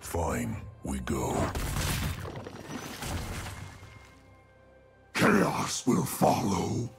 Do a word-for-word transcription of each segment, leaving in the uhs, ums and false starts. Fine, we go. Chaos will follow.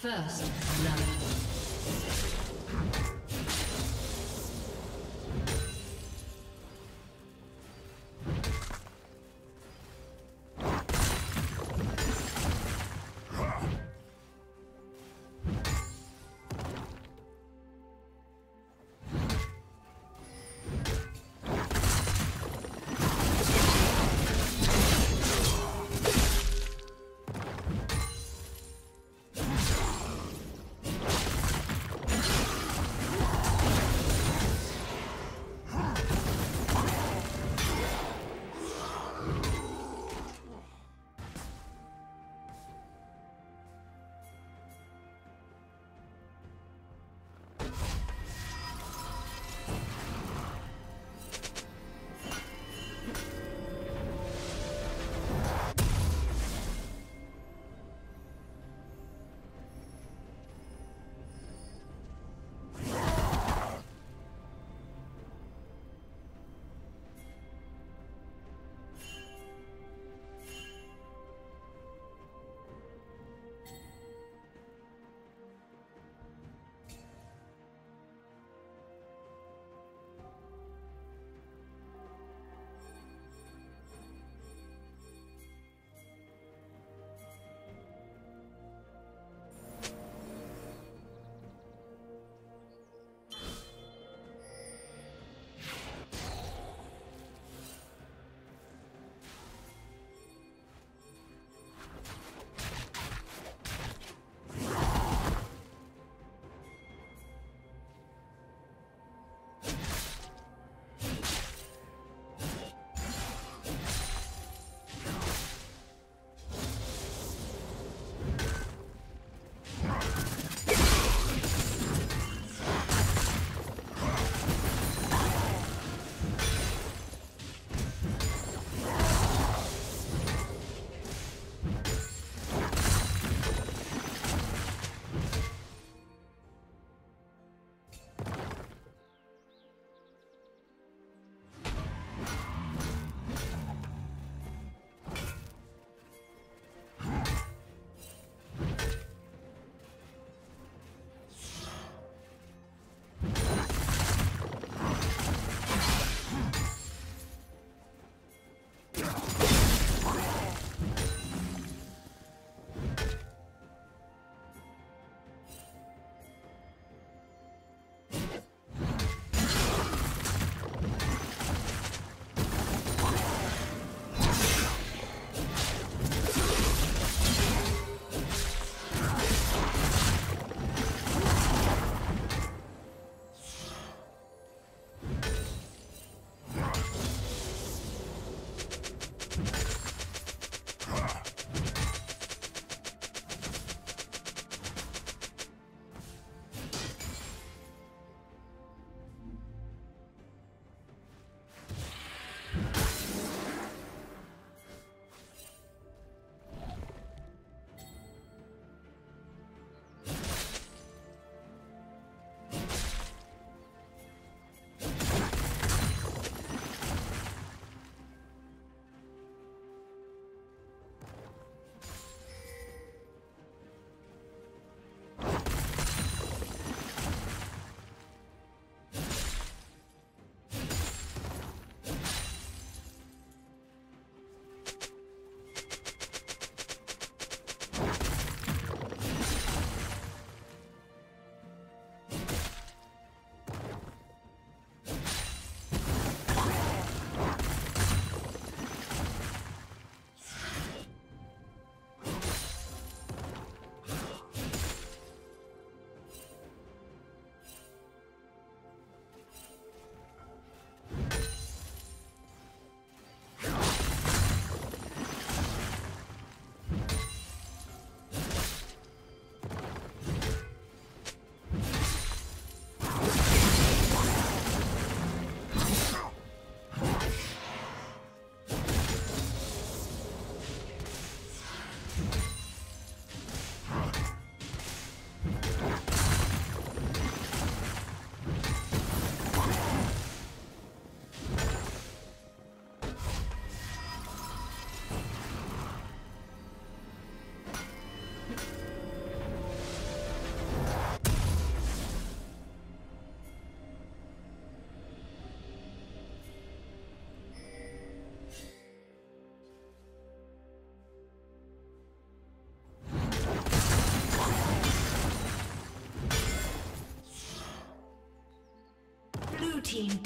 First love.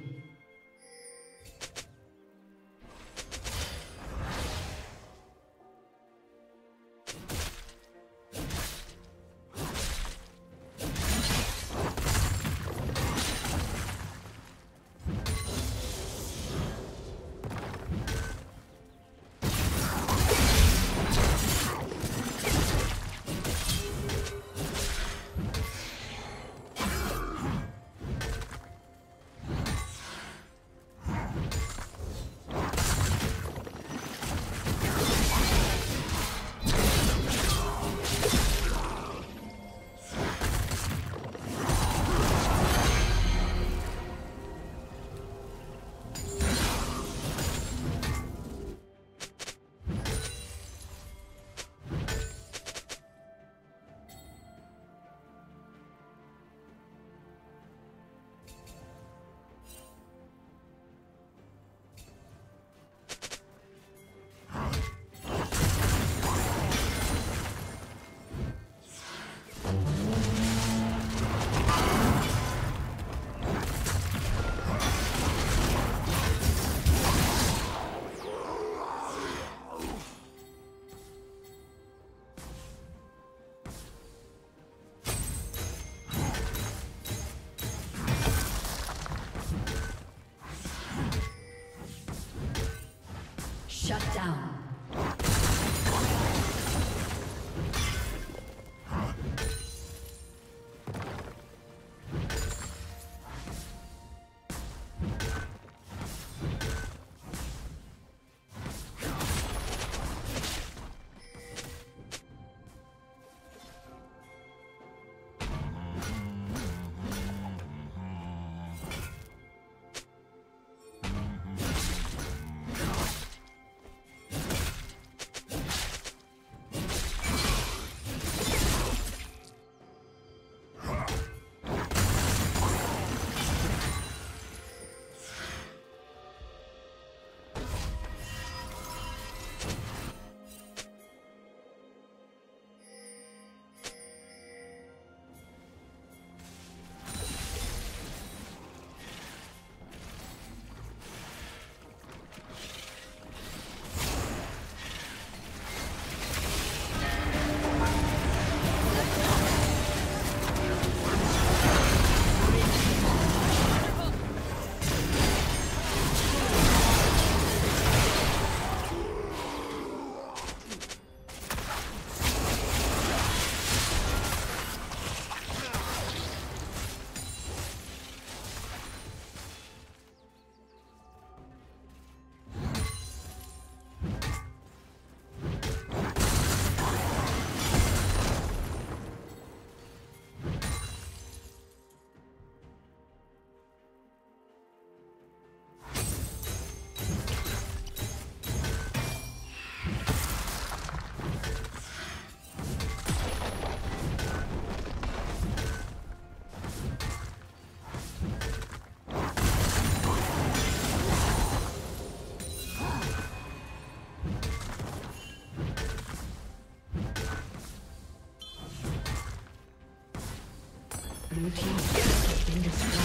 Blue team has been destroyed.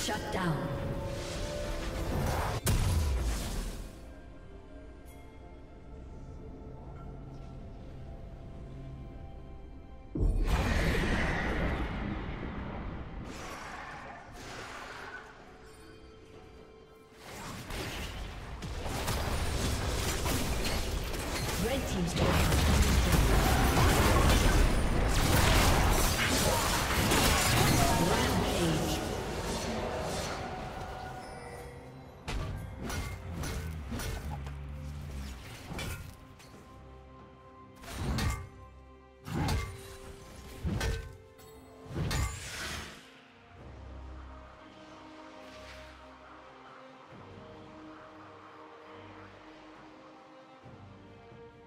Shut down. Red team's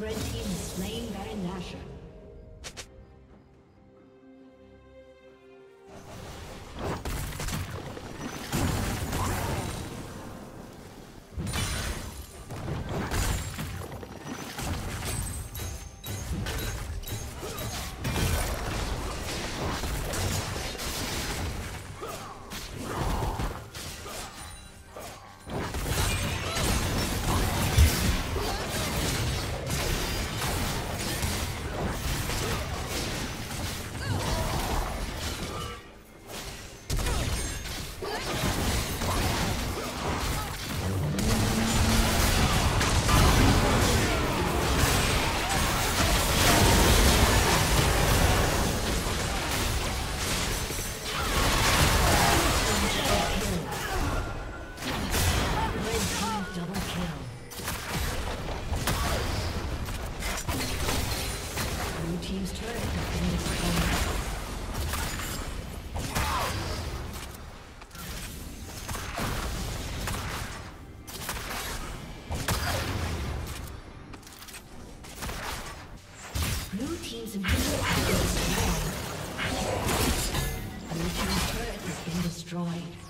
Red team is slaying Baron Nashor. Destroyed.